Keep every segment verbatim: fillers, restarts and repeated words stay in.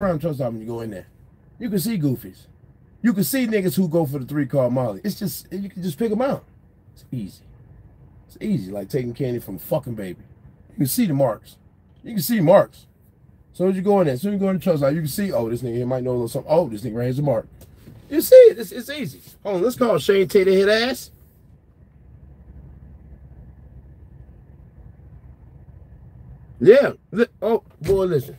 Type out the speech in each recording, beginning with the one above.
around truck stop when you go in there. You can see goofies. You can see niggas who go for the three-car molly. It's just, you can just pick them out. It's easy. It's easy, like taking candy from a fucking baby. You can see the marks. You can see marks. So as you go in there, as soon as you go in the truck stop, you can see, oh, this nigga here might know a little something. Oh, this nigga right here's a mark. You see it. It's, it's easy. Hold on, let's call Shane Tater his ass. Yeah. Oh, boy, listen.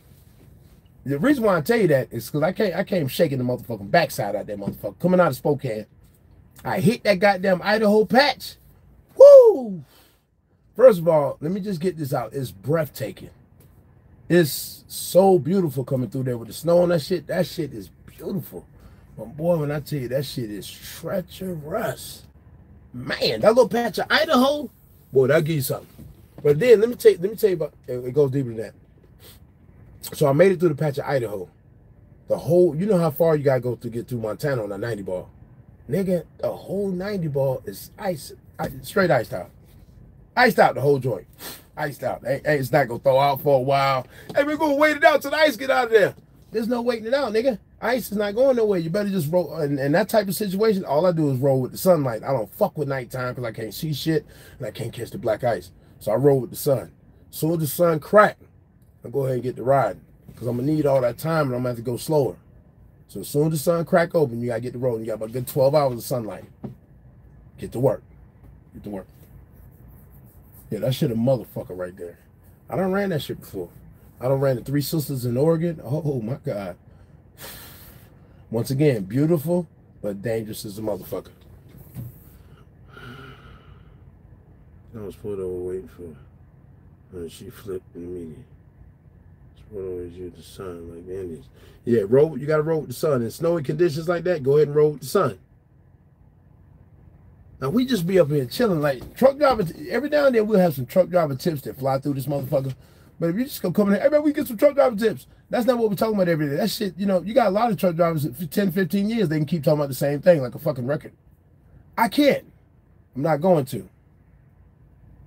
The reason why I tell you that is because I came, I came shaking the motherfucking backside out that motherfucker. Coming out of Spokane. I hit that goddamn Idaho patch. Woo! First of all, let me just get this out. It's breathtaking. It's so beautiful coming through there with the snow and that shit. That shit is beautiful. But boy, when I tell you that shit is treacherous. Man, that little patch of Idaho, boy, that'll give you something. But then let me tell you, let me tell you about it goes deeper than that. So I made it through the patch of Idaho. The whole, you know how far you gotta go to get through Montana on a ninety ball. Nigga, the whole ninety ball is ice, ice straight iced out. Iced out the whole joint. Iced out. Hey, hey, it's not gonna thaw out for a while. Hey, we're gonna wait it out till the ice get out of there. There's no waiting it out, nigga. Ice is not going nowhere. You better just roll. And, and that type of situation, all I do is roll with the sunlight. I don't fuck with nighttime because I can't see shit and I can't catch the black ice. So I roll with the sun. Soon as the sun crack, I'll go ahead and get the ride because I'm going to need all that time and I'm going to have to go slower. So as soon as the sun crack open, you got to get the road. You got about a good twelve hours of sunlight. Get to work. Get to work. Yeah, that shit a motherfucker right there. I done ran that shit before. I done ran the Three Sisters in Oregon. Oh, my God. Once again, beautiful, but dangerous as a motherfucker. I was pulled over waiting for her. And she flipped immediately. She pulled over you the sun like the Indians. Yeah, roll, you got to roll with the sun. In snowy conditions like that, go ahead and roll with the sun. Now, we just be up here chilling like truck drivers. Every now and then, we'll have some truck driver tips that fly through this motherfucker. But if you just go come in here, hey, man, we get some truck driver tips. That's not what we're talking about every day. That shit, you know, you got a lot of truck drivers for ten, fifteen years, they can keep talking about the same thing like a fucking record. I can't. I'm not going to.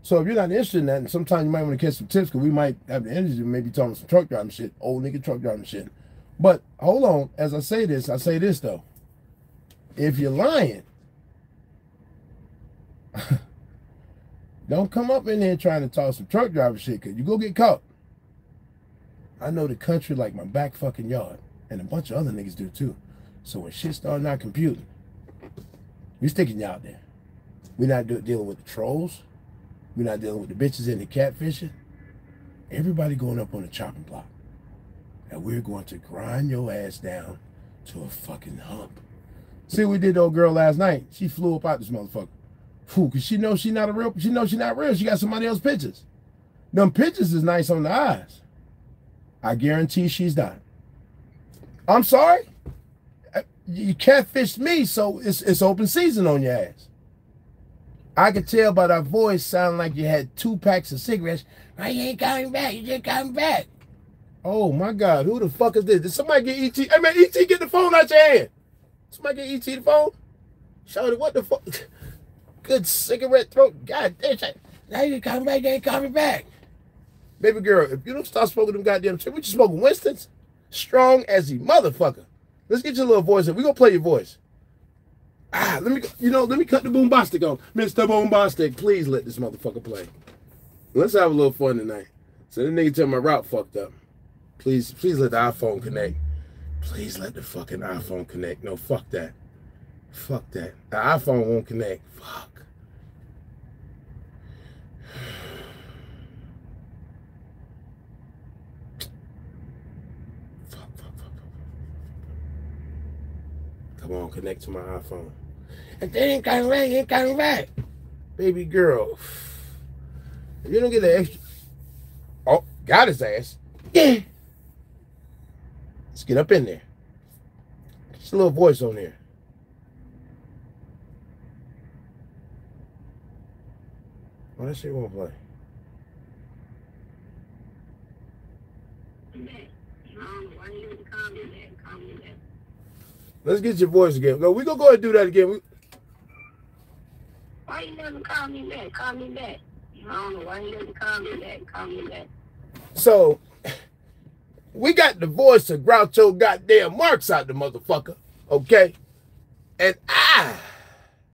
So if you're not interested in that, and sometimes you might want to catch some tips because we might have the energy to maybe talking some truck driving shit, old nigga truck driving shit. But hold on, as I say this, I say this though. If you're lying, don't come up in there trying to talk some truck driver shit because you go get caught. I know the country like my back fucking yard, and a bunch of other niggas do too. So when shit start not computing, we sticking you out there. We're not do dealing with the trolls. We're not dealing with the bitches and the catfishing. Everybody going up on the chopping block. And we're going to grind your ass down to a fucking hump. See what we did to old girl last night. She flew up out this motherfucker. Whew, cause she knows she not a real, she knows she not real. She got somebody else's pictures. Them pictures is nice on the eyes. I guarantee she's not. I'm sorry? You catfished me, so it's, it's open season on your ass. I could tell by that voice sound like you had two packs of cigarettes. Oh, you ain't coming back. You just coming back. Oh, my God. Who the fuck is this? Did somebody get E T? Hey, man, E T, get the phone out your hand. Somebody get E T the phone? Shorty, what the fuck? Good cigarette throat. God damn shit. Now you coming back. You ain't coming back. Baby girl, if you don't stop smoking them goddamn shit, we just smoking Winston's. Strong as a motherfucker. Let's get your little voice in. We're going to play your voice. Ah, let me, you know, let me cut the bombastic on. Mister Bombastic, please let this motherfucker play. Let's have a little fun tonight. So that nigga tell my route fucked up. Please, please let the iPhone connect. Please let the fucking iPhone connect. No, fuck that. Fuck that. The iPhone won't connect. Fuck. Fuck, fuck, fuck, fuck, fuck. Come on, connect to my iPhone. And they ain't coming back, ain't coming back. Baby girl. If you don't get the extra. Oh, got his ass. Yeah. Let's get up in there. Just a little voice on there. Oh, that shit won't play. Let's get your voice again. Go, we gonna go ahead and do that again. We... Why you never call me back? Call me back. I don't know why you never call me back. Call me back. So, we got the voice of Groucho goddamn Marks out the motherfucker, okay? And I